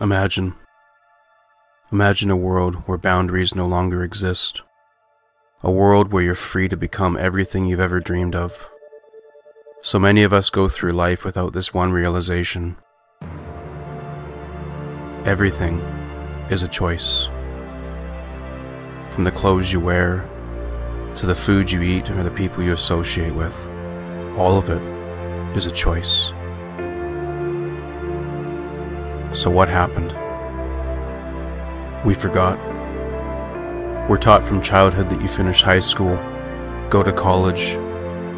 Imagine a world where boundaries no longer exist. A world where you're free to become everything you've ever dreamed of. So many of us go through life without this one realization. Everything is a choice. From the clothes you wear, to the food you eat or the people you associate with, all of it is a choice. So what happened? We forgot. We're taught from childhood that you finish high school, go to college,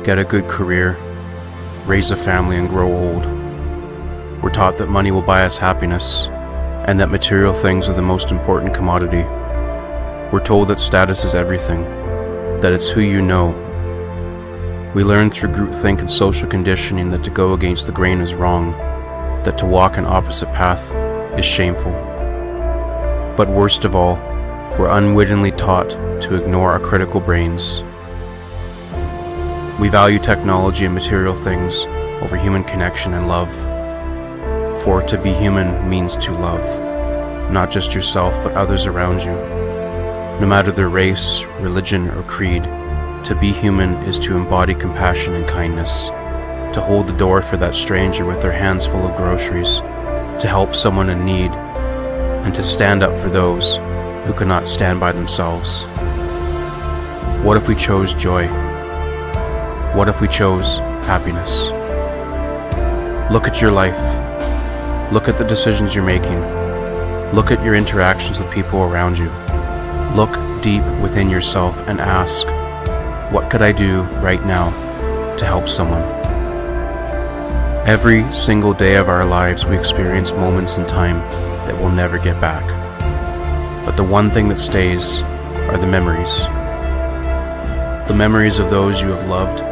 get a good career, raise a family and grow old. We're taught that money will buy us happiness, and that material things are the most important commodity. We're told that status is everything, that it's who you know. We learn through groupthink and social conditioning that to go against the grain is wrong, that to walk an opposite path is shameful. But worst of all, we're unwittingly taught to ignore our critical brains. We value technology and material things over human connection and love. For to be human means to love, not just yourself but others around you. No matter their race, religion, or creed, to be human is to embody compassion and kindness, to hold the door for that stranger with their hands full of groceries, to help someone in need, and to stand up for those who cannot stand by themselves. What if we chose joy? What if we chose happiness? Look at your life. Look at the decisions you're making. Look at your interactions with people around you. Look deep within yourself and ask, what could I do right now to help someone? Every single day of our lives we experience moments in time that we'll never get back. But the one thing that stays are the memories. The memories of those you have loved,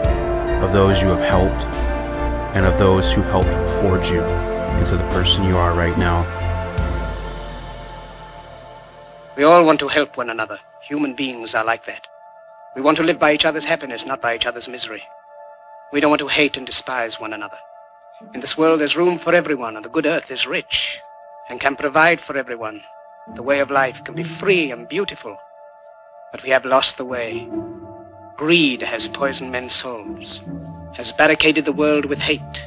of those you have helped, and of those who helped forge you into the person you are right now. We all want to help one another. Human beings are like that. We want to live by each other's happiness, not by each other's misery. We don't want to hate and despise one another. In this world there's room for everyone, and the good earth is rich and can provide for everyone. The way of life can be free and beautiful, but we have lost the way. Greed has poisoned men's souls, has barricaded the world with hate,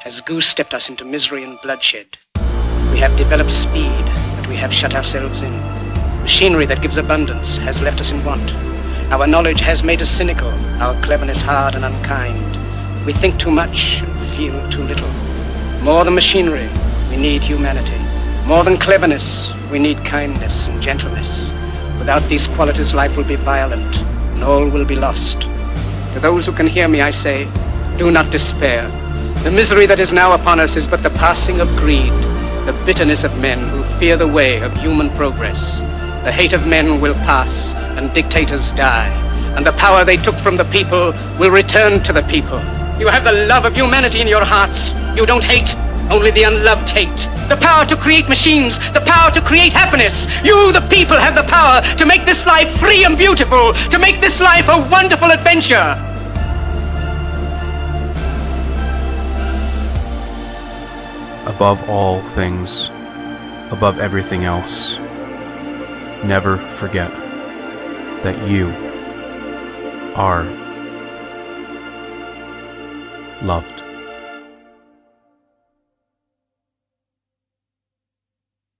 has goose-stepped us into misery and bloodshed. We have developed speed, but we have shut ourselves in. Machinery that gives abundance has left us in want. Our knowledge has made us cynical, our cleverness hard and unkind. We think too much and feel too little. More than machinery, we need humanity. More than cleverness, we need kindness and gentleness. Without these qualities, life will be violent, and all will be lost. To those who can hear me, I say, do not despair. The misery that is now upon us is but the passing of greed, the bitterness of men who fear the way of human progress. The hate of men will pass, and dictators die, and the power they took from the people will return to the people. You have the love of humanity in your hearts. You don't hate, only the unloved hate. The power to create machines, the power to create happiness. You, the people, have the power to make this life free and beautiful, to make this life a wonderful adventure. Above all things, above everything else, never forget that you are loved.